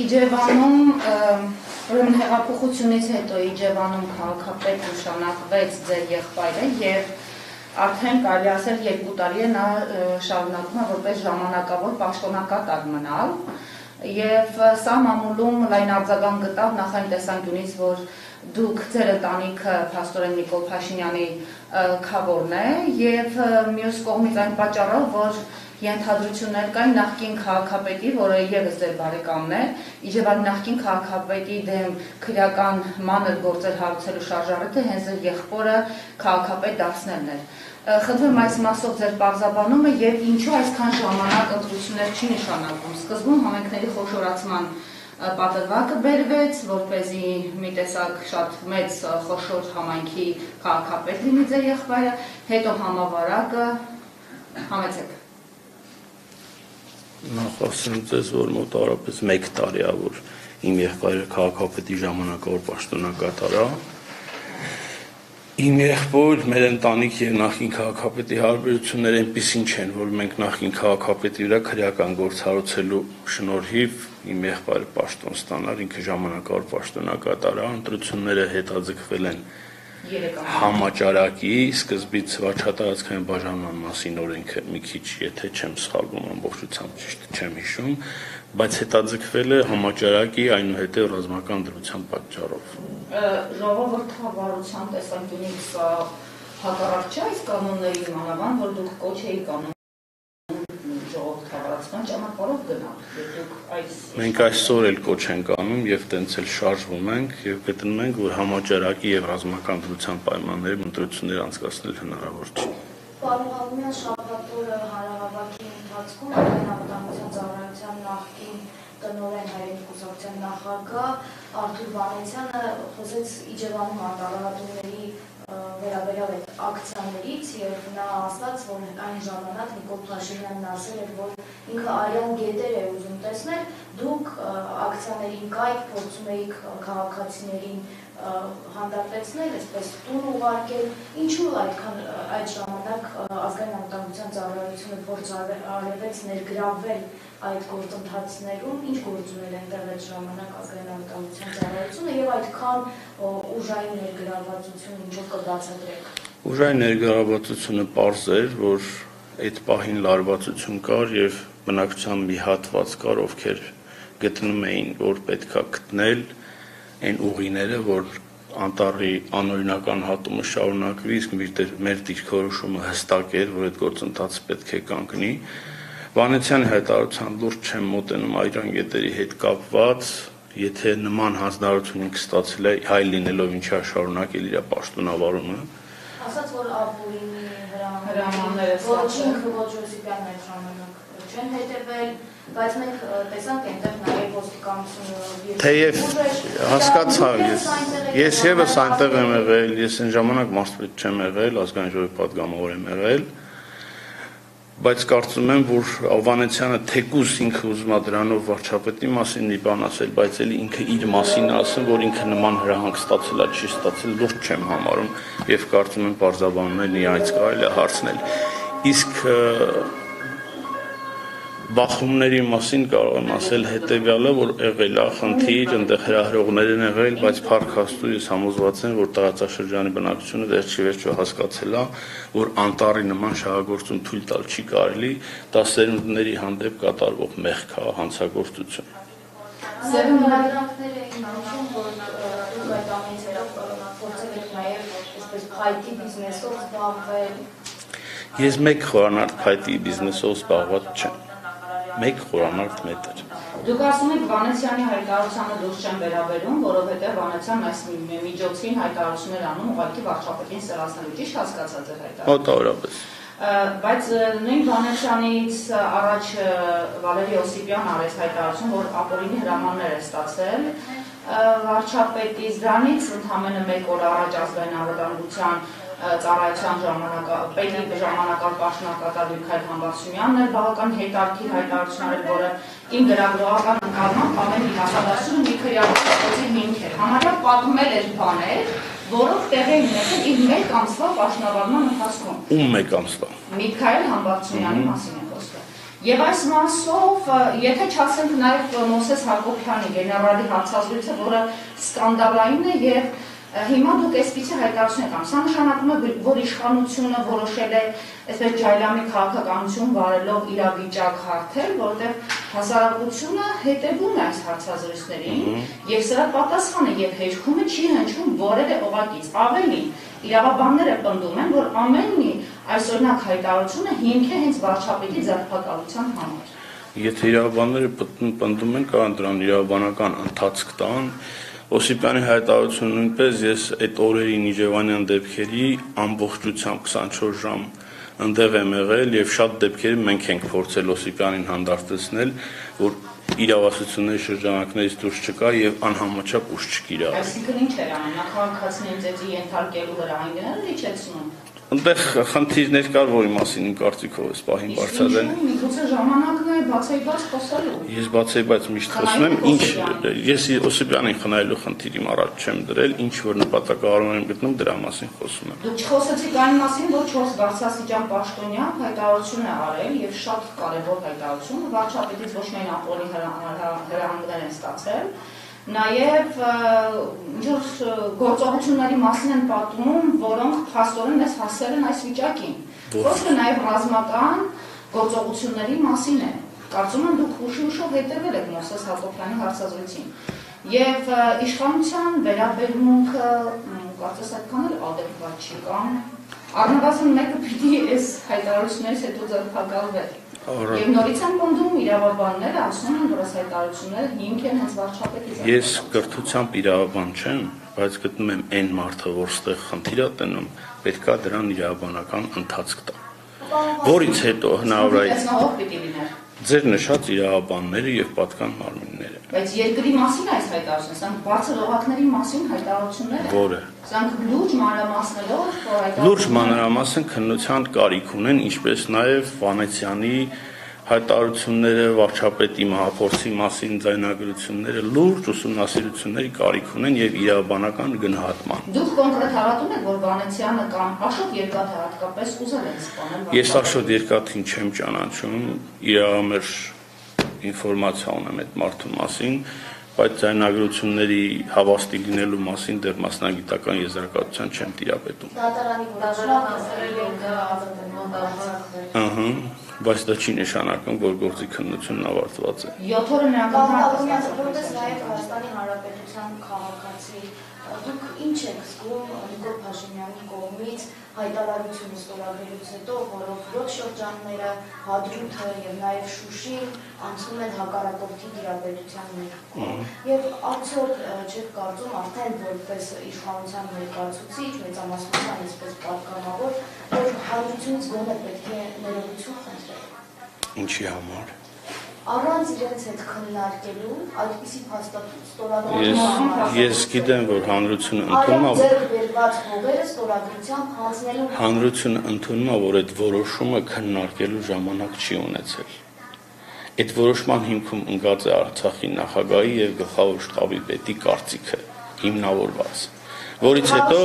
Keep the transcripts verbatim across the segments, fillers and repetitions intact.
Իջևանում ուրեմն հեղափոխությունից հետո Իջևանում քաղաքապետ նշանակվեց ձեր եղբայրը եւ արդեն կարելի ասել երկու տարի է նա շարունակում է որպես ժամանակավոր պաշտոնակատար մնալ եւ սա մամուլում լայն արձագանք գտավ նախ այն տեսանկյունից որ դուք ձեր ընտանիքը Պաստորեն Նիկոլ Փաշինյանի քավորն է եւ մյուս կողմից այն պատճառով որ ենթադրություններ կային նախկին քաղաքապետի, որը եւս ձեր բարեկամն է, Իջևանի նախկին քաղաքապետի դեմ քրեական մանր գործեր հարուցելու շարժառիթը հենց ձեր եղբորը քաղաքապետ դարձնելն էր։ Խնդրում այս մասով ձեր բարձաբանումը եւ ինչու այսքան ժամանակ ընտրություններ չի նշանակվում։ Սկզբում համայնքների խոշորացման պատվակը բերվեց, որպեսզի մի տեսակ շատ մեծ խոշոր համայնքի քաղաքապետ լինի ձեր եղբայրը, հետո համավարակը համեցեք։ Նախասնուծես, որ մոտ առապես մեկ տարի է, որ իմ եղբայրը քաղաքապետի ժամանակավոր պաշտոնակատար է։ Իմ եղբոր, մեր ընտանիք եւ նախին քաղաքապետի հարաբերությունները այնպիսին չեն, որ մենք նախին քաղաքապետի վրա քրեական գործ հարուցելու շնորհիվ իմ եղբայրը պաշտոն ստանար, ինքը ժամանակավոր պաշտոնակատար է, ընտրությունները հետաձգվել են համաճարակի սկզբից վարչատարածքային բաժանման մասին օրենքը մի քիչ, եթե չեմ սխալվում, ամբողջությամբ ճիշտ չեմ հիշում, բայց հետաձգվել է համաճարակի այնուհետև ռազմական դրության պատճառով։ Ժողովրդավարության տեսանկյունից հակառակ չէ այս կանոնների մանավանդ, որ դուք կոչ էիք անում ժողովրդավարացման ճանապարհով գնալ։ Մենք այսօր էլ կոչ ենք անում եւ տենց էլ շարժվում ենք եւ գտնում ենք, որ համաճարակի եւ ռազմական դրության պայմաններում ընտրություններ անցկացնել հնարավոր չէ։ Պարոն Ալմյան, շաբաթ օրը հանրահավաքի ընթացքում Անվտանգության ծառայության նախկին տնօրեն Հայրենիք կուսակցության նախագահ Արթուր Վանեցյանը խոսեց Իջևանում արտահայտումների վերաբերյալ այդ ակցիաներից եւ նա ասաց, որ այն ժամանակ Նիկոլ Փաշինյանն ասել էր, որ ինքը արյան գետեր է ուզում տեսնել, դուք ակցիաներին կայք փորձում էիք քաղաքացիներին հանդարտեցնել, այսպես տուն ուղարկել, ինչու այդքան այդ ժամանակ ազգային անվտանգության ծառայությունը փորձ արվեց ներգրավվել այդ գործընթացներում, ինչ գործունել են տեղ այդ ժամանակ ազգային անվտանգության ծառայությունը եւ այդքան ուժային ներգրավվածություն ինչով կբացատրեք։ Ուժային ներգրավվածությունը պարզ էր, որ այդ պահին լարվածություն կար եւ բնակչության մի հատված կար, ովքեր գտնում էին, որ պետքա գտնել այն ուղիները, որ անտառի անօրինական հատումը շարունակվի, իսկ մեր դիրքորոշումը հստակ էր, որ այդ գործընթացը պետք է կանգնի։ Վանեցյանի հայտարարության լուրջ չեմ մոտենում Այրան գետերի հետ կապված, եթե նման հանձնարարություն ինքը ստացել է, հայ լինելով ինչա շարունակել իր պաշտոնավարումը։ Ասած որ ապուրինի հրամանները չեն հետևել, բայց մենք տեսանք այնտեղ նաև ոստիկանությունը։ Թեև հասկացա ես, ես եւս այնտեղ եմ եղել, ես այն ժամանակ մարզպետ չեմ եղել, ազգային ժողովի պատգամավոր եմ եղել, բայց կարծում եմ, որ Վանեցյանը թեկուզ ինքը ուզում է դրանով վարչապետի մասին մի բան ասել, բայց էլի ինքը իր մասին ասում, որ ինքը նման հրահանգ ստացել է, չի ստացել, լուրջ չեմ համարում եւ կարծում եմ բարձաբանումն իրենց կարելի է հարցնել։ Իսկ բախումների մասին կարող եմ ասել հետեւյալը, որ եղել է խնդիր, այնտեղ հրահրողներ են եղել, բայց փառք Աստծո ես համոզված եմ, որ տարածաշրջանի բնակչությունը դեռ չի վերջո հասկացել է, որ անտառի նման շահագործում թույլ տալ չի կարելի, դա սերունդների հանդեպ կատարվող մեղք է, հանցագործություն։ Ես մեկ խորանարդ փայտի բիզնեսով զբաղված չեմ։ Մեկ խորանարդ մետր։ Դուք ասում եք Վանեցյանի հայտարարությանը դուրս չեն վերաբերում, որովհետև Վանեցյանն այս միջոցին հայտարարություններ անում ուղղակի վարչապետին սրացնելու, ճիշտ հասկացա ձեր հայտարարությունը։ Մոտավորապես։ Բայց նույն Վանեցյանից առաջ Վալերի Օսիպյանն արեց հայտարարություն, որ ապօրինի հրամաններ է ստացել վարչապետից, դրանից ընդամենը մեկ օր առաջ ազգային անվտանգության ծառայության ժամանակապետի ժամանակավոր պաշտոնակատար Նիկոլ Փաշինյանն էր բավական հետաքրքիր հայտարարություն արել, որը իմ գրագրողական նկատմամբ ամեն հիասթափությունը մի քրեական հիմք էր։ Համարյա պատմել էր բաներ, որոնք տեղի են ունեցել իր մեկ ամսվա պաշտոնավարման ընթացքում։ Ում մեկ ամսվա։ Նիկոլ Փաշինյանի մասին է խոսքը։ Եվ այս մասով, եթե չասենք նաև Մովսես Հակոբյանի գեներալի հարցազրույցը, որը սկանդալային է եւ հիմա դուք այսպիսի հայտարարություն եք անում, սա նշանակում է, որ իշխանությունը որոշել է այսպես ջայլամի քաղաքականություն վարելով իրավիճակ հարթել, որտեղ հասարակությունը հետևում է այս հարցազրույցներին եւ սրա պատասխանը եւ հերքումը չի հնչում որևէ օղակից, ավելին իրավաբանները պնդում են, որ ամեն մի այսօրնակ հայտարարությունը հիմք է հենց վարչապետի ձերբակալության համար։ Եթե իրավաբանները պնդում են, կարող են դրան իրավաբանական ընթացք տան։ Օսիպյանի հայտարարությունը նույնպես ես այդ օրերին իջևանյան դեպքերի ամբողջությամբ քսանչորս ժամ ընդեղ եմ եղել եւ շատ դեպքերում մենք ենք փորձել Օսիպյանին հանդարտեցնել, որ իրավասությունների շրջանակներից դուրս չկա եւ անհամաչափ ուժ չկիրառի։ Այսինքն ինչ էր անում, նախաքաղաքացիներին ծեծի ենթարկելու հրահանգները լիչեցնում։ Այնտեղ խնդիրներ կար, որի մասին իմ կարծիքով էս պահին բարձրացան։ Միգուցե ժամանակն է բացայբաց խոսելու։ Ես բացայբաց միշտ խոսում եմ, ինչ ես Օսիպյանին խնայելու խնդիր իմ առաջ չեմ դրել, ինչ որ նպատակահարմար եմ գտնում դրա մասին խոսում եմ։ Դու չխոսեցիք այն մասին, որ չորս բարձրաստիճան պաշտոնյա հայտարարություն է արել եւ շատ կարեւոր հայտարարություն, վարչապետից ոչ միայն ապօրինի հրահանգներ են ստացել, նաեւ գործողությունների մասին են պատմում, որոնք փաստորեն մեզ հասել են այս վիճակին։ Ոսկը նաեւ ռազմական գործողությունների մասին է։ Կարծում եմ դուք հուշի-հուշով հետևել եք Մովսես Հակոբյանի հարցազրույցին։ Եվ իշխանության վերաբերմունքը կարծես այդքան էլ ադեկվատ չի կամ առնվազն մեկը պիտի այս հայտարարություններից հետո ձերբակալվեր։ Եվ նորից են պնդում իրավաբանները, ասում են, որ այս հայտարարությունները հիմք են հենց վարչապետի ձեռքերում։ Ես կրթությամբ իրավաբան չեմ, բայց գտնում եմ այն մարդը, որ ստեղ խնդիր է տնում, պետք է դրան իրավաբանական ընթացք տա։ Որից հետո հնարավոր է ձեր նշած իրավաբանները եւ պատկան մարմինները։ Բայց երկրի մասին այս հայտարարությունը, սրանք բարձր օղակների մասին հայտարարությունները։ Որը։ Սրանք լուրջ մանրամասներով հայտարարություն։ Լուրջ մանրամասն քննության կարիք ունեն, ինչպես նաեւ Վանեցյանի հայտարարությունները, վարչապետի մահափորձի մասին ձայնագրությունները լուրջ ուսումնասիրությունների կարիք ունեն եւ իրավաբանական գնահատման։ Դուք կոնկրետ հավատում եք, որ Վանեցյանը կամ Աշոտ Երկաթը հատկապես ուզել են սպանել։ Ես Աշոտ Երկաթին չեմ ճանաչում, իրավամերժ ինֆորմացիա ունեմ այդ մարդու մասին, բայց ձայնագրությունների հավաստի լինելու մասին դեռ մասնագիտական եզրակացության չեմ տիրապետում։ Դատարանի որոշումը ասել են դա ազատագրված։ Ահա, բայց դա չի նշանակում, որ գործի քննությունն ավարտված է։ Յոթ օրը նրանք որպես նաև Հայաստանի Հանրապետության քաղաքացի, դուք ինչ եք զգում Նիկոլ Փաշինյանի կողմից հայտարարությունը ստորագրելուց հետո, որով յոթ շրջանները, Հադրութը եւ նաեւ Շուշին անցնում են հակառակորդի դիրապետության ներքո։ Եվ արդյոք չեք կարծում արդեն որպես իշխանության ներկայացուցիչ, մեծամասնության այսպես պատգամավոր, որ Հադրութից գոնե պետք է ներողություն խնդրել։ Ինչի համար։ Առանց իրենց հետ քննարկելու այդպիսի հաստատություն ստորագրել։ Ես գիտեմ, որ հանրությունը ընդունում է, ձեր վերված հողերը ստորագրությամբ հանձնելու։ Հանրությունը ընդունում է, որ այդ որոշումը քննարկելու ժամանակ չի ունեցել։ Այդ որոշման հիմքում ընկած է Արցախի նախագահի եւ գլխավոր շտաբի պետի կարծիքը հիմնավորված, որից հետո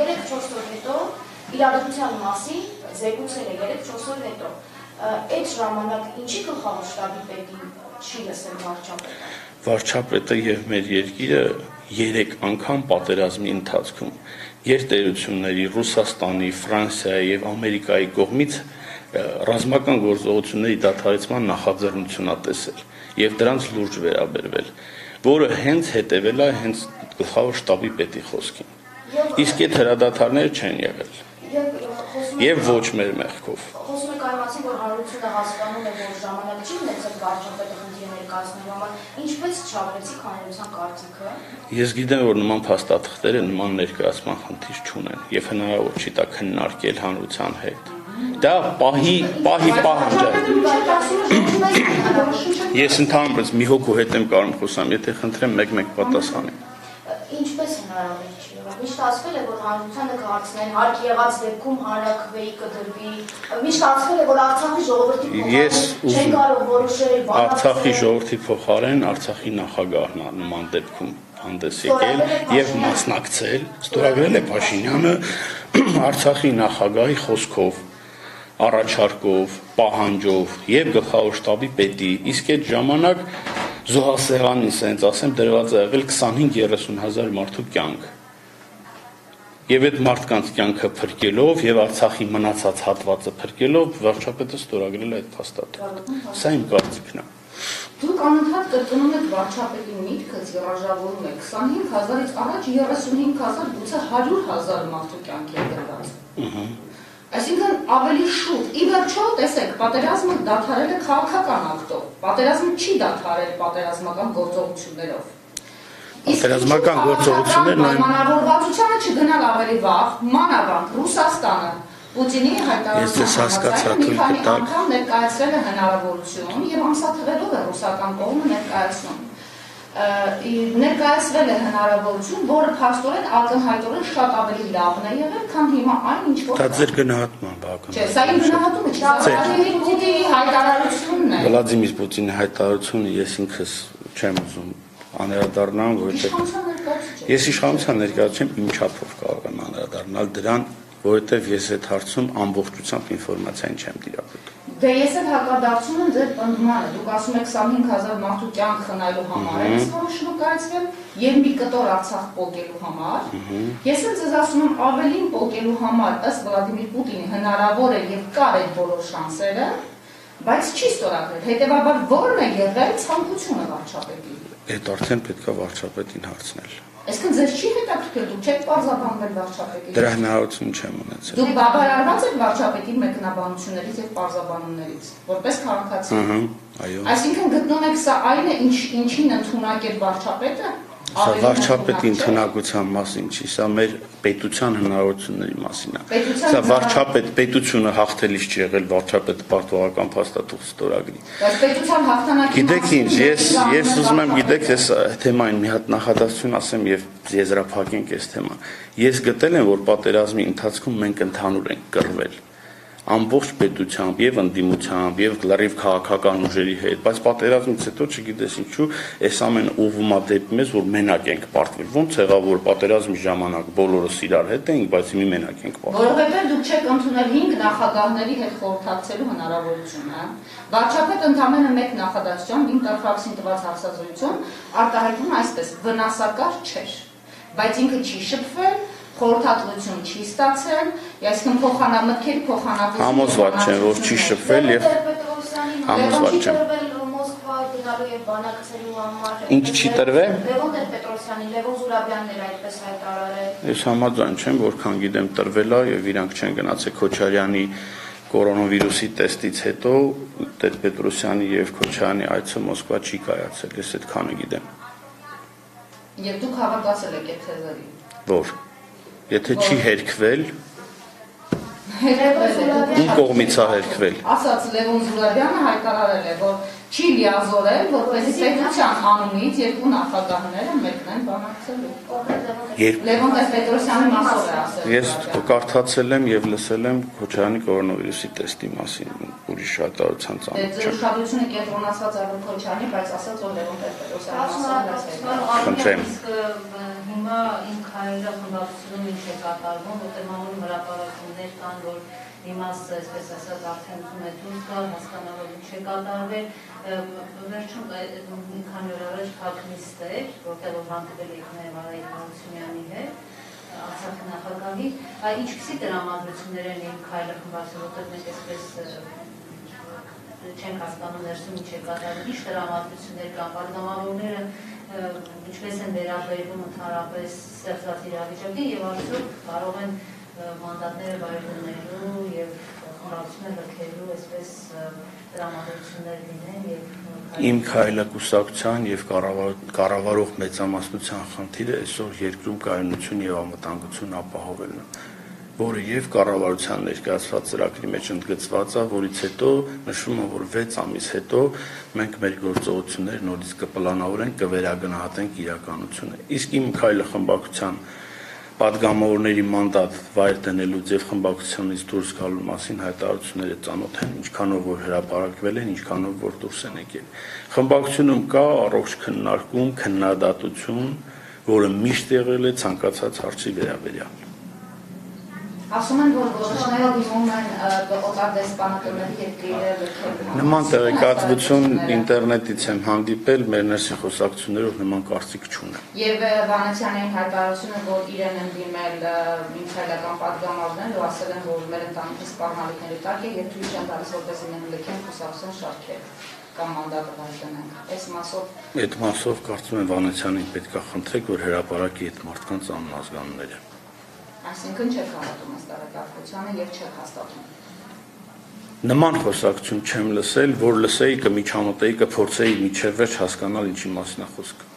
երեք-չորս օր հետո իրադարձության մասին զեկուցել է երեք-չորս օր հետո։ Այդ ժամանակ ինչի գլխավոր շտաբի պետին չի լսել վարչապետը։ Վարչապետը եւ մեր երկիրը երեք անգամ պատերազմի ընթացքում երտերությունների Ռուսաստանի, Ֆրանսիայի եւ Ամերիկայի կողմից ռազմական գործողությունների դադարեցման նախաձեռնություն է տեսել եւ դրանց լուրջ վերաբերվել, որը հենց հետեւել է հենց գլխավոր շտաբի պետի խոսքին։ Իսկ այդ հրադադարները չեն եղել։ Եվ ոչ մեր մեղքով։ Խոսում եք այն մասին, որ հանրությունը հասկանում է, որ ժամանակ չի ունեցել վարչապետի խնդիրը ներկայացնելու համար, ինչպես չավելեցիք հանրության կարծիքը։ Ես գիտեմ, որ նման փաստաթղթերը նման ներկայացման խնդիր չունեն եւ հնարավոր չի դա քննարկել հանրության հետ։ Դա պահի պահի պահանջ է։ Ես ընդհանրապես մի հոգու հետ եմ կարող խոսամ, եթե խնդրեմ մեկ-մեկ պատասխանի։ Ինչպես հնարավոր է։ Միշտ ասվել է, որ հանրությանը կհարցնեն, հարկ եղած դեպքում հանրաքվեի կդրվի, միշտ ասվել է, որ Արցախի ժողովրդի փոխարեն չեն կարող որոշել Արցախի ժողովրդի փոխարեն Արցախի նախագահն է նման դեպքում հանդես եկել եւ մասնակցել, ստորագրել է Փաշինյանը Արցախի նախագահի խոսքով առաջարկով, պահանջով եւ գլխավոր շտաբի պետի, իսկ այդ ժամանակ զոհասեղանին sense ասեմ դրված է եղել քսանհինգ երեսուն հազար մարդու կյանք։ Եվ այդ մարդկանց կյանքը փրկելով եւ Արցախի մնացած հատվածը փրկելով վարչապետը ստորագրել է այդ փաստաթղթը։ Սա իմ կարծիքն է։ Դուք անընդհատ կրկնում եք վարչապետի միտքը, երաժավորում եք քսանհինգ հազարից առաջ երեսունհինգ հազար, գուցե հարյուր հազար մարդու կյանք է դրված։ Ահա։ Այսինքն ավելի շուտ, ի վերջո, տեսեք, պատերազմը դադարել է քաղաքական ակտով, պատերազմը չի դադարել պատերազմական գործողություններով։ Պատերազմական գործողություններն այն պայմանավորվածությանը չգնալ ավելի վաղ, մանավանդ Ռուսաստանը Պուտինի հայտարարությամբ մի քանի անգամ ներկայացրել է հնարավորություն եւ ամսաթվերով է ռուսական կողմը ներկայացնում։ Ներկայացվել է հնարավորություն, որը փաստորեն ակնհայտորեն շատ ավելի լավն է եղել, քան հիմա այն ինչ որ դա ձեր գնահատմամբ ակնհայտ։ Չէ, սա իմ գնահատումը չէ, Վլադիմիր Պուտինի հայտարարությունն է։ Վլադիմիր Պուտինի հայտարարությունը ես ինքս չեմ ուզում անդրադառնալ, որովհետեւ ես իշխանության ներկայացում իմ չափով կարող եմ անդրադառնալ դրան, որովհետեւ ես այդ հարցում ամբողջությամբ ինֆորմացիան չեմ տիրապետում։ Դե ես էլ հակադարձում եմ ձեր ընդմանը, դուք ասում եք քսանհինգ հազար մարդու կյանք խնայելու համար է որոշումը կայացվել եւ մի կտոր Արցախ փոկելու համար։ Ես էլ ձեզ ասում եմ ավելին փոկելու համար ըստ Վլադիմիր Պուտինի հնարավոր է եւ կար այդ բոլոր շանսերը, բայց չի ստորագրել։ Հետեւաբար ո՞րն է եղել ցանկությունը վարչապետի։ Այդ արդեն պետք է վարչապետին հարցնել։ Այսինքն ձեզ չի հետաքրքրել, դուք չեք պարզաբանվել վարչապետի։ Դրա հնարավորություն չեմ ունեցել։ Դուք բավարարված եք վարչապետի մեկնաբանություններից եւ պարզաբանումներից, որպես քաղաքացի։ Ահա, այո։ Այսինքն գտնում եք սա այն է, ինչ ինչին ընդունակ է վարչապետը։ Սա վարչապետի ընդունակության մասին չի, սա մեր պետության հնարավորությունների մասին է։ Սա վարչապետ պետությունը հաղթելիս չի եղել վարչապետը պարտավորական փաստաթուղթ ստորագրի։ Բայց պետության հաղթանակի։ Գիտեք ինչ, ես ես ուզում եմ գիտեք, ես թեմային մի հատ նախադասություն ասեմ եւ եզրափակենք այս թեման։ Ես գտել եմ, որ պատերազմի ընթացքում մենք ընդհանուր ենք կռվել ամբողջ պետությամբ եւ ընդդիմությամբ եւ լրիվ քաղաքական ուժերի հետ, բայց պատերազմից հետո չգիտես ինչու այս ամենը ուղղվում է դեպի մեզ, որ մենակ ենք պարտվել։ Ոնց եղավ, որ պատերազմի ժամանակ բոլորս իրար հետ էինք, բայց հիմա մենակ ենք պարտվել։ Որովհետեւ դուք չեք ընդունել հինգ նախագահների հետ խորհրդակցելու հնարավորությունը։ Վարչապետը ընդամենը մեկ նախադասությամբ իմ տաքսին տված հարցազրույցում արտահայտում այսպես. վնասակար չէր, բայց ինքը չի շփվել, խորհրդատվություն չի ստացել, այսինքն փոխանամտքեր փոխանավություն։ Համոզված չեմ, որ չի շփվել եւ համոզված չեմ։ Ինչ չի տրվել։ Լևոն Տեր-Պետրոսյանի, Լևոն Զուրաբյանն էր այդպես հայտարարել։ Ես համաձայն չեմ, որքան գիտեմ տրվել է եւ իրանք չեն գնացել Քոչարյանի կորոնավիրուսի տեստից հետո Տեր-Պետրոսյանի եւ Քոչարյանի այցը Մոսկվա չի կայացել, ես այդքանը գիտեմ։ Եվ դուք հավատացել եք այդ թեզերին։ Որ Եթե չի հերքվել, ու կողմից է հերքվել։ Ասաց Լևոն Զուրաբյանը հայտարարել է, որ չի լիազորել, որպեսզի պետության անունից երկու նախագահները մեկնեն բանակցելու։ Լևոն Տեր-Պետրոսյանի մասով է ասել։ Ես կարդացել եմ եւ լսել եմ Քոչարյանի կորոնավիրուսի տեստի մասին, ուրիշ հայտարարության ծանոթ չեմ։ Դե ուշադրությունը կենտրոնացած է Քոչարյանի, բայց ասաց որ Լևոն Տեր-Պետրոսյանի մասով Հիմա ինք հայերը խմբակցությունում ինչ է կատարվում, ոտեմանուր հրապարակումներ կան, որ իմասը, այսպես ասած, արդեն թունետուն կա, հասկանալով ինչ է կատարվել, վերջում ինք հանյոր առաջ փակնիստ էր, որտեղ որ հանդվել եք նաև Արայիկ Հարությունյանի հետ, Արցախի նախագահի, ինչպիսի դրամադրություններ են ինք հայերը խմբակցություն, որտեղ մենք այսպես չենք հասկանում ներսում ինչ է կատարվել, ինչ դրամադրություններ կան, բարդամավորները ինչպես են վերաբերվում ընդհանրապես ստեղծած իրավիճակի եւ արդյոք կարող են մանդատները վայելելու եւ խորացումները հրկելու այսպես դրամատուրգություններ լինեն եւ Իմ քայլը կուսակցության եւ կառավարող մեծամասնության խնդիրը այսօր երկրում կայունություն եւ անվտանգություն ապահովելն է, որը եւ կառավարության ներկայացված ծրագրի մեջ ընդգծված է, որից հետո նշվում է, որ վեց ամիս հետո մենք մեր գործողությունները նորից կպլանավորենք, կվերագնահատենք իրականությունը։ Իսկ իմ քայլը խմբակցության պատգամավորների մանդատ վայր դնելու ձև խմբակցությունից դուրս գալու մասին հայտարարությունները ծանոթ են, ինչքանով որ հրապարակվել են, ինչքանով որ դուրս են եկել։ Խմբակցությունում կա առողջ քննարկում, քննադատություն, որը միշտ եղել է ցանկացած հարցի վերաբերյալ։ Ասում որ որոշները դիմում են օտարդեսպանատների երկրի նման տեղեկատվություն ինտերնետից եմ հանդիպել, մեր ներսի խոսակցություններով նման կարծիք չունեմ։ Եվ Վանեցյանի հայտարարությունը, որ իրեն են դիմել ինքնական պատգամավորներ ու ասել են, որ մեր ընտանիքի սպառնալիքների տակ է եւ ցույց են տալիս, որպես իրեն լքեն խոսակցություն շարքել կամ մանդատ ունենան։ Այս մասով Այդ մասով կարծում եմ Վանեցյանին պետք է խնդրեք, որ հրապարակի այդ մարդկանց աննազգանները։ Այսինքն չեք հավատում հաստատակցությանը եւ չեք հաստատում։ Նման խոսակցություն չեմ լսել, որ լսեի կմիջամտեի, կփորձեի միջև վերջ հասկանալ ինչի մասին է խոսքը։